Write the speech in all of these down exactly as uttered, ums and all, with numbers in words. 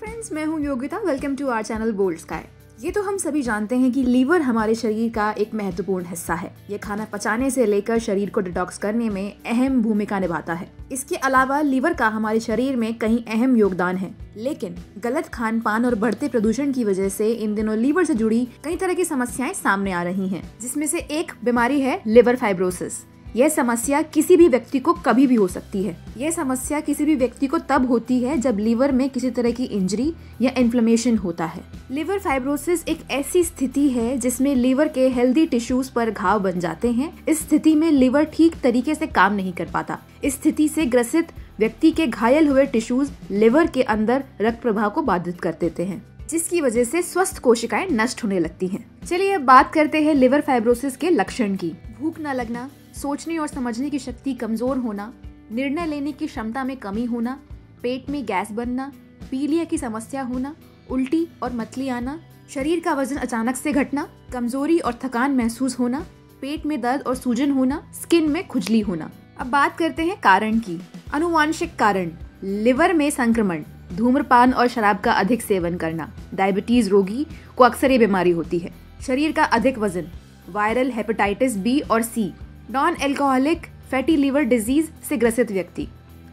Friends, मैं हूं Yogita. Welcome to our channel Bold Sky. ये तो हम सभी जानते हैं कि लीवर हमारे शरीर का एक महत्वपूर्ण हिस्सा है। ये खाना पचाने से लेकर शरीर को डिटॉक्स करने में अहम भूमिका निभाता है। इसके अलावा लीवर का हमारे शरीर में कई अहम योगदान है, लेकिन गलत खान पान और बढ़ते प्रदूषण की वजह से इन दिनों लीवर से जुड़ी कई तरह की समस्याएं सामने आ रही हैं, जिसमें से एक बीमारी है लिवर फाइब्रोसिस। यह समस्या किसी भी व्यक्ति को कभी भी हो सकती है। यह समस्या किसी भी व्यक्ति को तब होती है जब लीवर में किसी तरह की इंजरी या इन्फ्लेमेशन होता है। लीवर फाइब्रोसिस एक ऐसी स्थिति है जिसमें लीवर के हेल्दी टिश्यूज पर घाव बन जाते हैं। इस स्थिति में लीवर ठीक तरीके से काम नहीं कर पाता। इस स्थिति से ग्रसित व्यक्ति के घायल हुए टिश्यूज लीवर के अंदर रक्त प्रवाह को बाधित कर देते हैं, जिसकी वजह से स्वस्थ कोशिकाएं नष्ट होने लगती हैं। चलिए अब बात करते हैं लिवर फाइब्रोसिस के लक्षण की। भूख न लगना, सोचने और समझने की शक्ति कमजोर होना, निर्णय लेने की क्षमता में कमी होना, पेट में गैस बनना, पीलिया की समस्या होना, उल्टी और मतली आना, शरीर का वजन अचानक से घटना, कमजोरी और थकान महसूस होना, पेट में दर्द और सूजन होना, स्किन में खुजली होना। अब बात करते हैं कारण की। अनुवांशिक कारण, लिवर में संक्रमण, धूम्रपान और शराब का अधिक सेवन करना। डायबिटीज रोगी को अक्सर ये बीमारी होती है। शरीर का अधिक वजन, वायरल हेपेटाइटिस बी और C, non alcoholic fatty liver disease से ग्रसित व्यक्ति,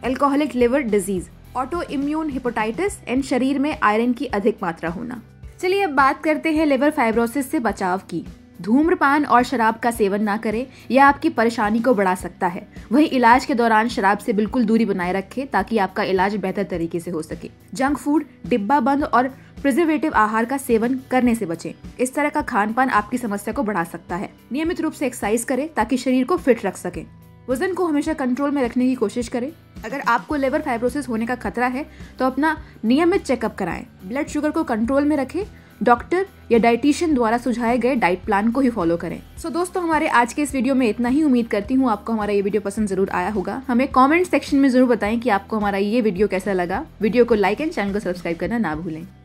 alcoholic liver disease, auto immune hepatitis and शरीर में आयरन की अधिक मात्रा होना। चलिए अब बात करते हैं लिवर फाइब्रोसिस से बचाव की। धूम्रपान और शराब का सेवन ना करें, यह आपकी परेशानी को बढ़ा सकता है। वहीं इलाज के दौरान शराब से बिल्कुल दूरी बनाए रखें ताकि आपका इलाज बेहतर तरीके से हो सके। जंक फूड, डिब्बा बंद और प्रिजर्वेटिव आहार का सेवन करने से बचें। इस तरह का खान पान आपकी समस्या को बढ़ा सकता है। नियमित रूप से एक्सरसाइज करें ताकि शरीर को फिट रख सकें। वजन को हमेशा कंट्रोल में रखने की कोशिश करें। अगर आपको लिवर फाइब्रोसिस होने का खतरा है तो अपना नियमित चेकअप कराएं। ब्लड शुगर को कंट्रोल में रखें। डॉक्टर या डाइटिशियन द्वारा सुझाए गए डाइट प्लान को ही फॉलो करें। सो so, दोस्तों, हमारे आज के इस वीडियो में इतना ही। उम्मीद करती हूँ आपको हमारा ये वीडियो पसंद जरूर आया होगा। हमें कमेंट सेक्शन में जरूर बताएं कि आपको हमारा ये वीडियो कैसा लगा। वीडियो को लाइक एंड चैनल को सब्सक्राइब करना ना भूलें।